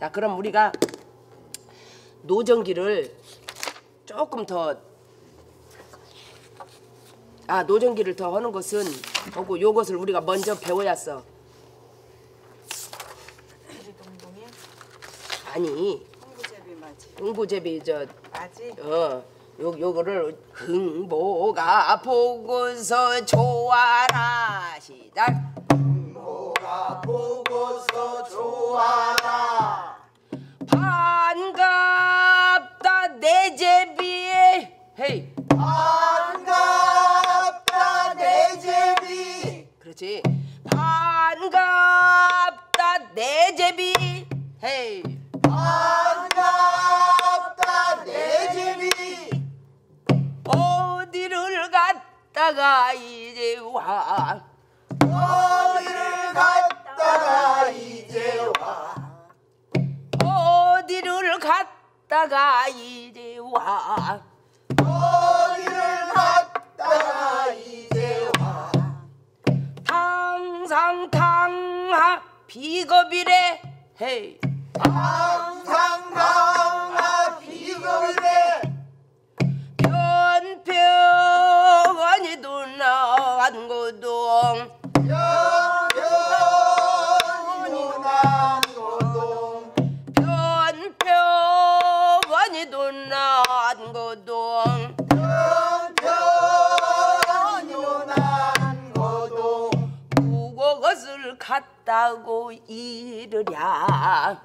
자, 그럼 우리가 노전기를 조금 더, 아, 노전기를 더 하는 것은 하고 요것을 우리가 먼저 배워야 써. 아니, 흥보제비 맞지? 흥보제비 저 맞지? 어, 요거를 흥보가 보고서 좋아라. 시작. 흥보가 보고서 좋아라. 반갑다 내 제비에. 헤이. 반갑다 내 제비. 그렇지. 반갑다 내 제비. 헤이. 반갑다 내 제비. 어디를 갔다가 이제 와. 어디를 갔다가 이제 와. 어디를 갔다가 이제 와. 어디를 갔다가 이제 와. 당상당하 비겁이래. 헤이. 당상당하 비겁이래. 변평하니 누나한 고동. 변평하니 누나한 고동. 변평하니 누나한 고동. 변평하니 누나한 고동. 무엇을 갔다고 이르랴.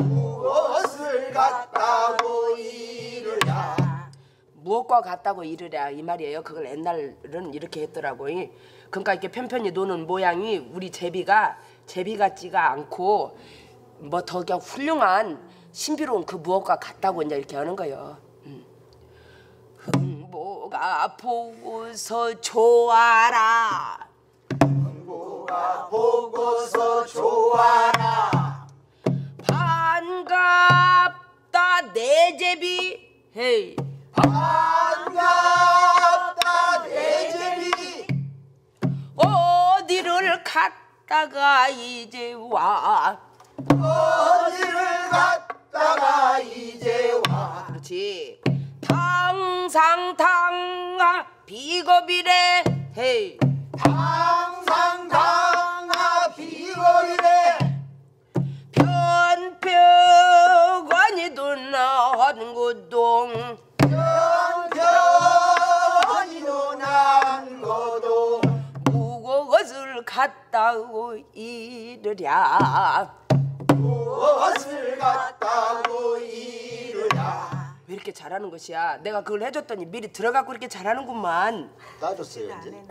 무엇을 같다고 이르랴. 무엇과 같다고 이르랴 이 말이에요. 그걸 옛날은 이렇게 했더라고. 그러니까 이렇게 편편히 노는 모양이 우리 제비 같지가 않고 뭐 더 그냥 훌륭한 신비로운 그 무엇과 같다고 이제 이렇게 하는 거예요. 흥보가 보고서 좋아라. 흥보가 보고서 좋아라. 반갑다 내 제비. 헤이. 반갑다 내 제비. 어디를 갔다가 이제 와. 어디를 갔다가 이제 와. 그렇지. 당상당하 비겁이래. 헤이. 당상당하 비겁이래. 변평하니 누나한 고동. 변평하니 누나한 고동. 무엇을 갔다고 이르랴. 무엇을 갔다고 이르랴. 왜 이렇게 잘하는 것이야? 내가 그걸 해줬더니 미리 들어가고 이렇게 잘하는구만. 따졌어요 이제.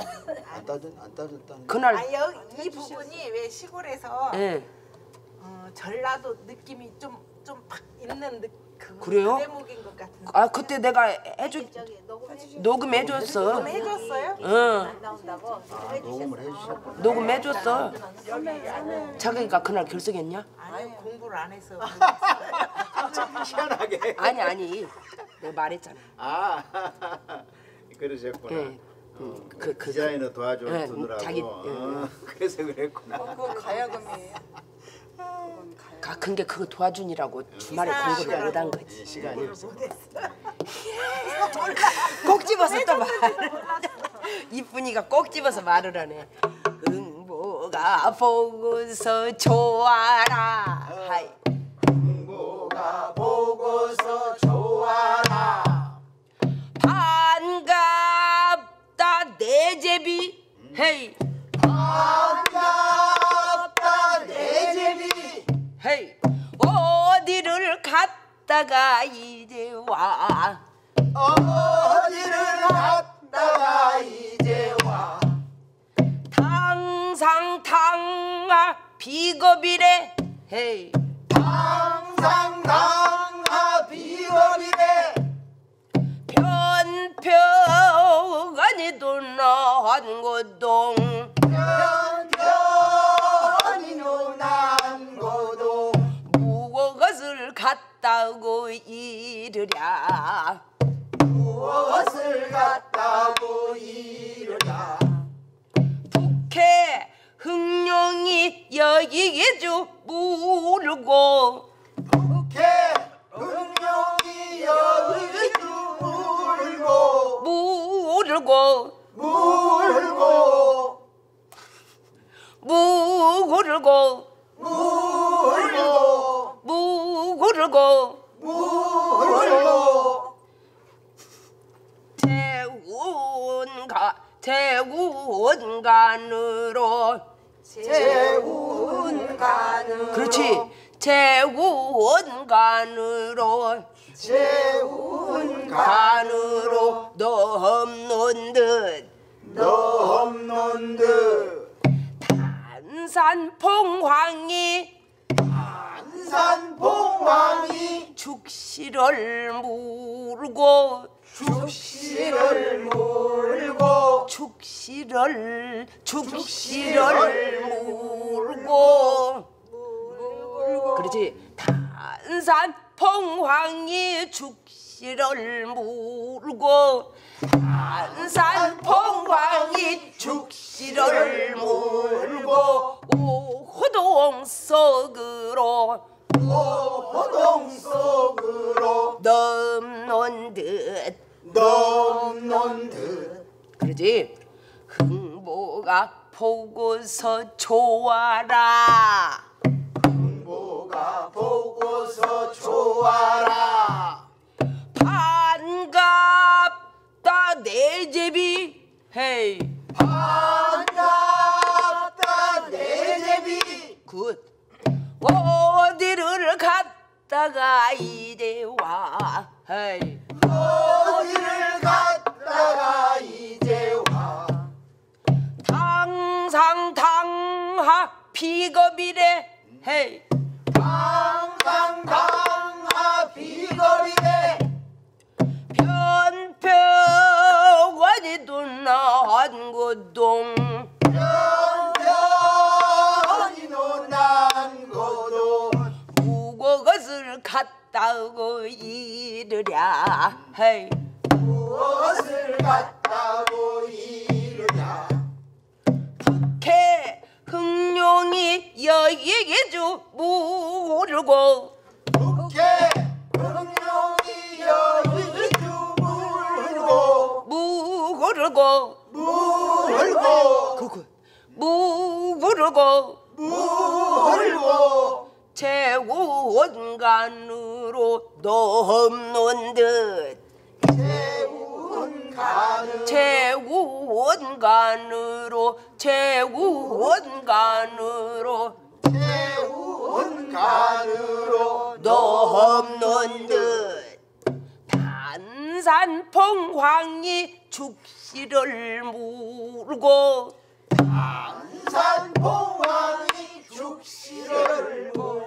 안 따졌다. 그날 이 부분이 왜 시골에서. 네. 전라도 느낌이 좀 팍 있는 그래요? 대목인 것 같은데. 아, 그때 내가 녹음해줬어. 녹음해줬어요? 응. 나온다고. 아, 녹음을 해주셨구나. 녹음해줬어. 자기가 그날 결석했냐? 아니, 공부를 안 해서. 좀 희한하게. 아니. 내가 말했잖아. 아, 그러셨구나. 네. 그 디자이너 도와주느라고. 자기. 그래서 그랬구나. 그거 가야금이에요. 근데 그거 도와주니라고 주말에 공부를 못 한 거지. 시간이 없어. 꼭 집어서 또 말. 이쁜이가 꼭 집어서 말을 하네. 흥보가 보고서 좋아라. 하이. 흥보가 보고서 좋아라. 반갑다 내 제비. 헤이. 반갑다 내 제비. 헤이. 어디를 갔다가 이제 와. 어디를 갔다가 이제 와. 당상당하 비겁이래. 헤이. 당상당하 비겁이래. 변평하니 누나한 고동. 변평하니 누나한 고동. 무엇을 갔다고 이르랴. 무엇을 갔다고 이르랴. 북해 흥룡이 여기에 주 물고. 물고 재운간으로 그렇지. 재운간으로 넘는 듯 탄산봉황이 축시를 물고 그렇지. 탄산봉황이 축시를 물고 오호동 속으로 넘는 듯 그러지. 흥보가 보고서 좋아라. 반갑다 내 제비. 헤이 반갑다 내 제비. 굿. 어디를 갔다가 이제 와. 헤이 당상당하 비겁이래. 헤이 당상당하 비겁이래. 변평원이 둔한 고동. 갔다고 이르랴. 헤이 무엇을 갔다고 이르랴. 북해 흥룡이 여의주 모르고. 모르고 재운간으로 넘는 듯 탄산봉황이 축시를 물고. 탄산봉황이 축시를 물고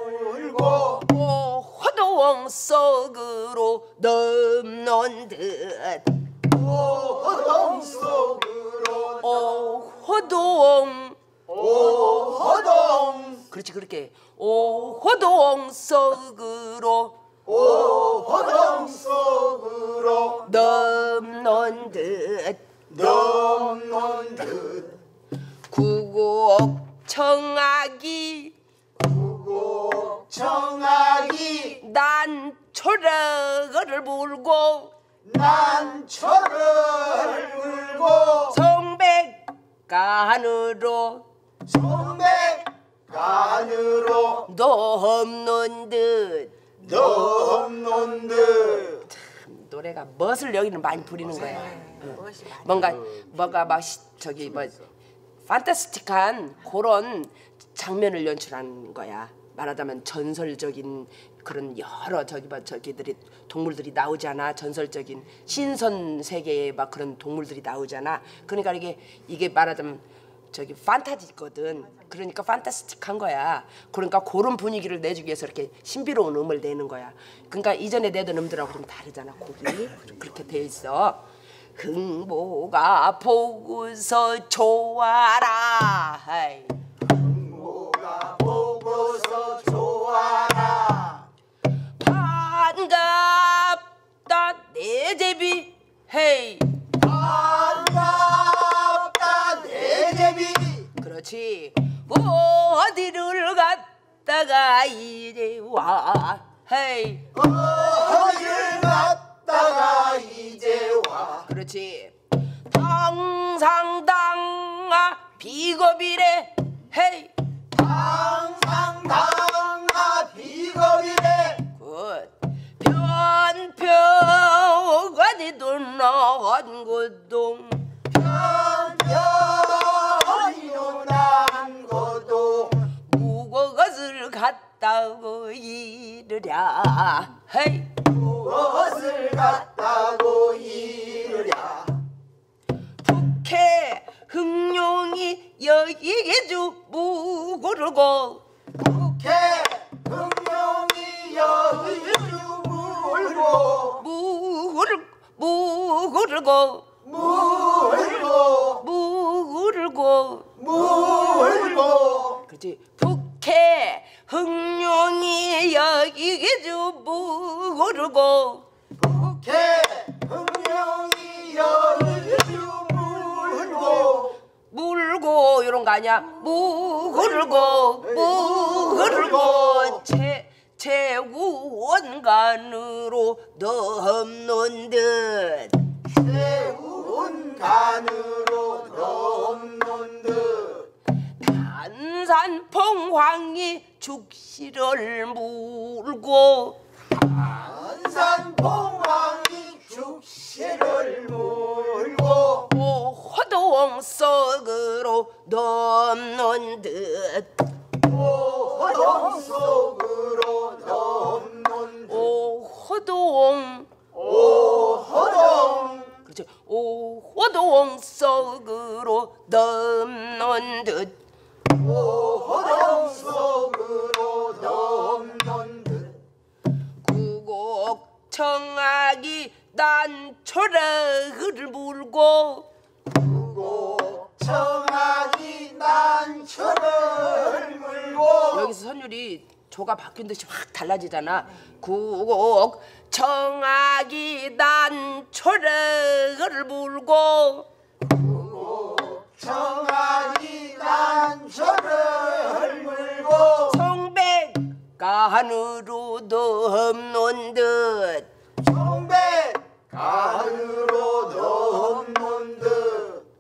호동 속으로 넘는 듯. 오호동 그렇지. 그렇게 오호동 속으로 넘는 듯 구곡청하기 난 초록을 물고 성백간으로 넘는 듯 노래가 멋을 여기는 많이 부리는 거야. 뭔가 막 저기 뭐 판타스틱한 그런 장면을 연출하는 거야. 말하자면 전설적인 그런 여러 저기들이 동물들이 나오잖아. 전설적인 신선 세계의 막 그런 동물들이 나오잖아. 그러니까 이게 말하자면 저기 판타지거든. 그러니까 판타스틱한 거야. 그러니까 그런 분위기를 내주기 위해서 이렇게 신비로운 음을 내는 거야. 그러니까 이전에 내던 음들하고 좀 다르잖아. 곡이 그렇게 돼 있어. 흥보가 보고서 좋아라. 반갑다 내 제비. 헤이 반갑다 내 제비. 그렇지. 어디를 갔다가 이제 와. 헤이 어디를 갔다가 이제 와. 그렇지. 당상당 아 비겁이래 헤이 당상당 아 비겁이래 굿 변평원이 도난 고동 변평원이 도난 고동 무엇을 갖다고 이르랴 헤이 무엇을 갖다고 이르랴 북해 흥룡이 여기에 주무르고 북해 흥룡이 여기에 주무르고 무르고 무르고 무르고 무르고 그렇지 북해 흥룡이 여기에 주무르고 북해 흥룡이 여기에 주무르고 물고 이런 거 아니야 무르고 무르고 최우원간으로 넘는 듯 최우원간으로 넘는 듯 단산퐁황이 죽시를 물고 단산퐁황이 죽시를 물고 호동 속으로 넘는 듯 호동 속으로 넘는 듯 오호동 오호동 그렇죠 오호동 속으로 넘는 듯 오호동 속으로 넘는 듯 구곡 청하기 난초락을 물고 구곡 청하기 난초락을 물고 여기서 선율이 조가 바뀐 듯이 확 달라지잖아 구곡 청하기 난초락을 물고 구곡 청하기 난초락을 물고 성백 간으로 넘는 듯 성백 간으로 넘는 듯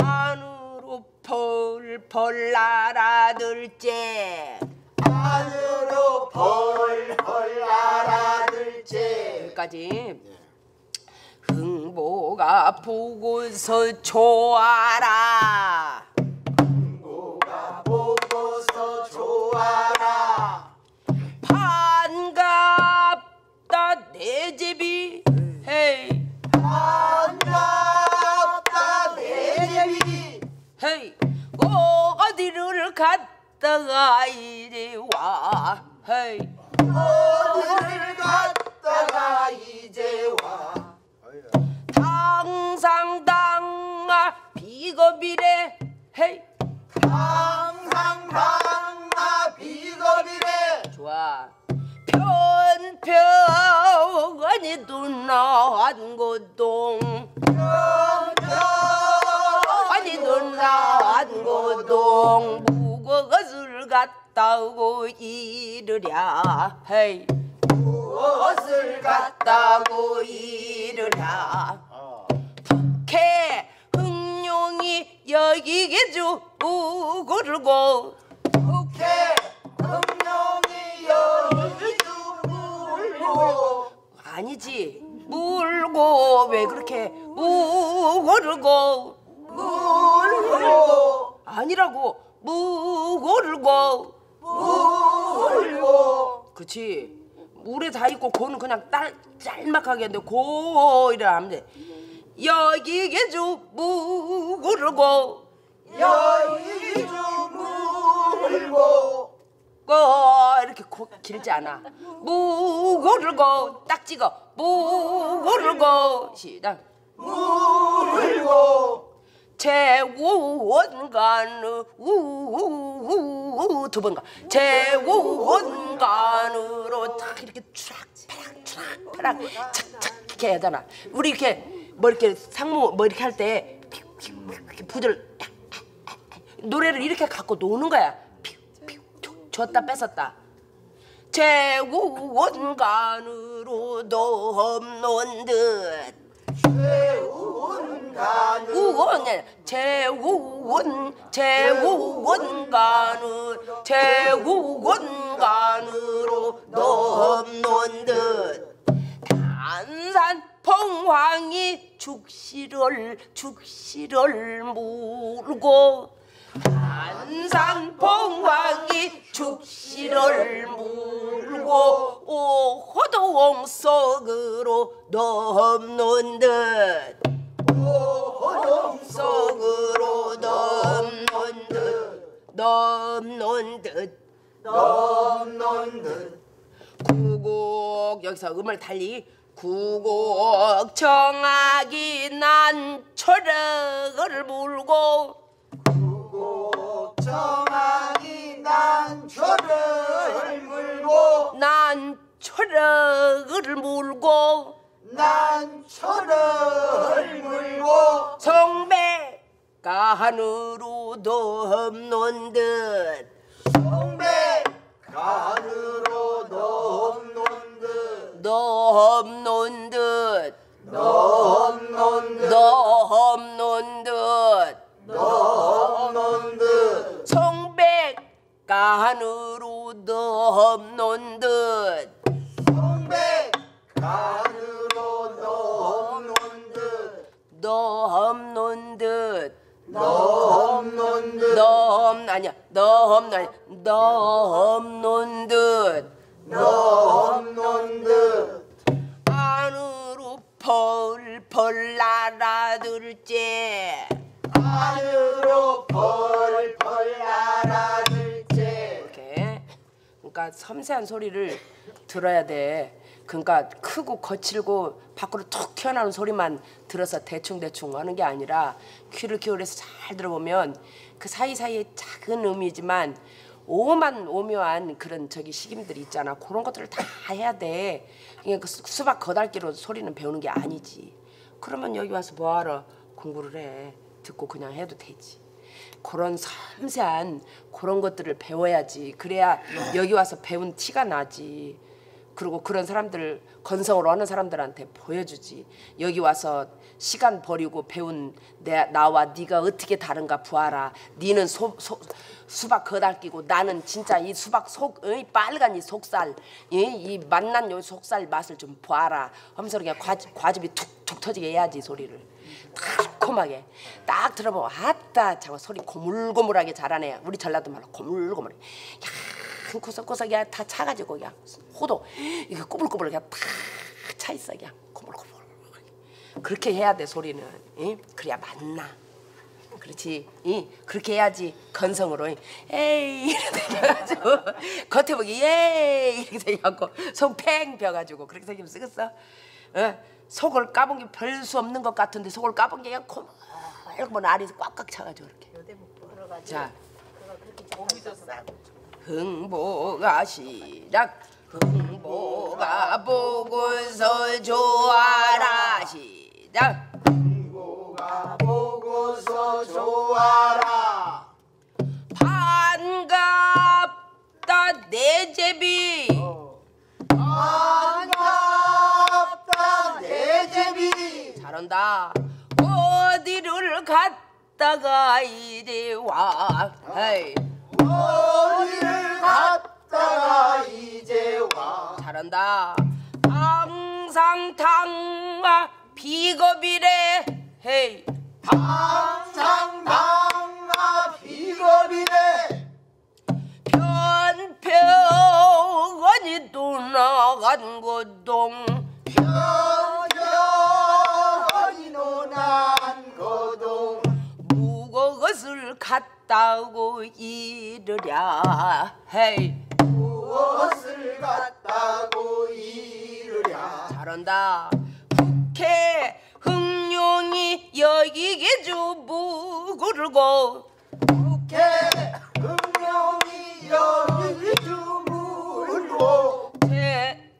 안으로 펄펄 날아들제 안으로 펄펄 날아들제 여기까지 흥보가 보고서 좋아라 흥보가 보고서 좋아라 반갑다 내 집이 헤이 반갑다 내 집이 헤이 어디를 갔다가 이제 와 헤이 어디를 갔다가 이제 와 당상당아 비겁이래 헤이 당상당아 비겁이래 좋아 변평원이 도난 고동 변평원이 도난 고동 무엇을 갖다고 이르랴 헤이 무엇을 갖다고 이르랴 북해 흥룡이 여기에 주무르고 북해 흥룡이 여기에 아니지 물고 왜 그렇게 무고르고 물고 아니라고 무고르고 물고 그렇지 물에 다 있고 고는 그냥 짤막하게 했는데 고 이래 하면 돼 여기에 주 무고르고 여기에 주 물고 이렇게 길지 않아 무르고 딱 찍어 무르고 시작 무르고 제우원간으로 두 번가 제우원간으로 딱 이렇게 추락펴락 착착 이렇게 해야 되나 우리 이렇게 뭐 이렇게 상무 뭐 이렇게 할 때 이렇게 부들 노래를 이렇게 갖고 노는 거야. 줬다 뺏었다 최우원간으로 넘는 듯 최우원간으로 언니 제국원간으로 넘는 듯 단산 봉황이 죽시를 모르고 단산 봉황이 죽시를 모르고 오호동 속으로 넘는 듯 오호동 속으로 넘는 듯 넘는 듯 넘는 듯 구곡 여기서 음을 달리 구곡 청하기 난 초력을 물고 구곡 청하기 난 초력을 물고 난 초력을 물고 난 초력을 물고 성배가 하늘로 넘는 듯 성배가 하늘로 넘는 듯 넘는 듯 넘는 듯 넘는 듯 넘는 듯 성배가 하늘로 넘는 듯 성배가 넘는 듯 넘는 듯 아니야 넘는 듯 넘는 듯 안으로 펄펄 날아들지 안으로 펄펄 날아들지 이렇게 그러니까 섬세한 소리를 들어야 돼. 그러니까 크고 거칠고 밖으로 툭 튀어나오는 소리만 들어서 대충 하는 게 아니라 귀를 기울여서 잘 들어보면 그 사이사이에 작은 음이지만 오묘한 그런 식임들이 있잖아. 그런 것들을 다 해야 돼. 그러니까 수박 거달기로 소리는 배우는 게 아니지. 그러면 여기 와서 뭐하러 공부를 해. 듣고 그냥 해도 되지. 그런 섬세한 그런 것들을 배워야지. 그래야 여기 와서 배운 티가 나지. 그리고 그런 사람들 건성으로 하는 사람들한테 보여주지. 여기 와서 시간 버리고 배운 나와 네가 어떻게 다른가 보아라. 니는 수박 거달끼고 나는 진짜 이 수박 속의 빨간 이 속살 이 맛난 요 속살 맛을 좀 보아라. 하면서 그냥 과즙이 툭툭 터지게 해야지 소리를. 달콤하게 딱 들어보면 아따 참 소리 고물고물하게 잘하네. 우리 전라도 말로 고물고물해. 구석구석이 다 차가지고 그냥 호도 이거 꼬불꼬불 그냥 다 차 있어 그냥 꼬불꼬불 그렇게 해야 돼 소리는. 이? 그래야 맞나? 그렇지? 이? 그렇게 해야지 건성으로 에이 이렇게 돼가지고 겉에 보기 에이 이렇게 생겨갖고 손 팽 펴가지고 그렇게 생기면 쓰겠어? 어? 속을 까본 게 별 수 없는 것 같은데 속을 까본 게 그냥 콧물 알이 꽉꽉 차가지고 이렇게. 자. 흥보가 시작 흥보가 보고서 좋아라 시작 흥보가 보고서 좋아라 반갑다 내 제비 반갑다 내 제비 잘한다 어디를 갔다가 이리 와 어디를 갔다가 이제 와 잘한다 항상 당마 비겁이래 헤이 항상 당마 비겁이래 편편히 떠나간 거동 편편히 떠난 거동 무엇을 갔 갔다고 이르랴 헤이 무엇을 갔다고 이르랴 잘한다 국회 흥룡이 여기게 주무르고 국회 흥룡이 여기게 주무르고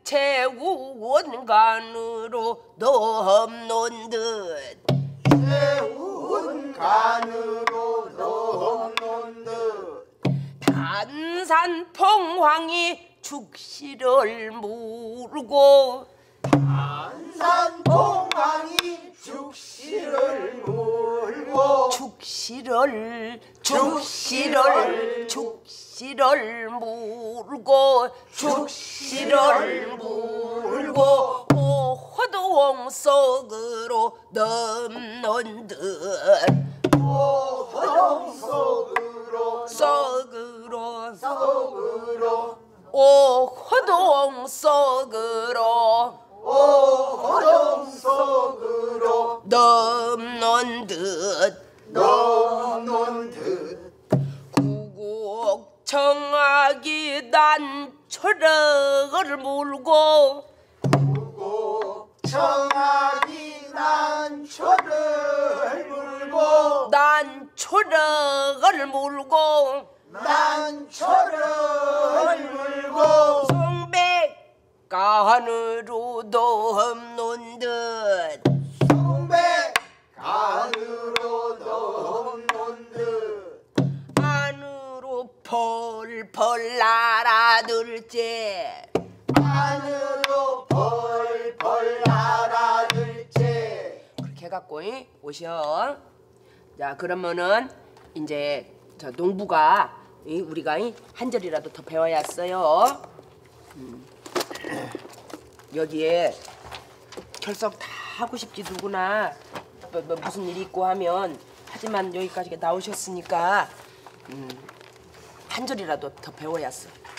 제국원간으로 넘는 듯 제국원간으로 넘는 듯 단산 봉황이 죽시를 모르고 단산 봉황이 죽시를 모르고 죽시를 물고 오호동 속으로 넘는 듯 오호동 속으로 오호동 속으로 오호동 속으로 넘는 듯 구곡 청아기 단초를 물고 난초를 물고 송백간으로도 없는 듯 펄펄 날아들지 안으로 펄펄 날아들지 그렇게 해갖고 오셔. 자 그러면은 이제 저 농부가 우리가 한 절이라도 더 배워야 써요. 여기에 결석 다 하고 싶지 누구나 무슨 일이 있고 하면 하지만 여기까지 나오셨으니까 한 절이라도 더 배워야 써.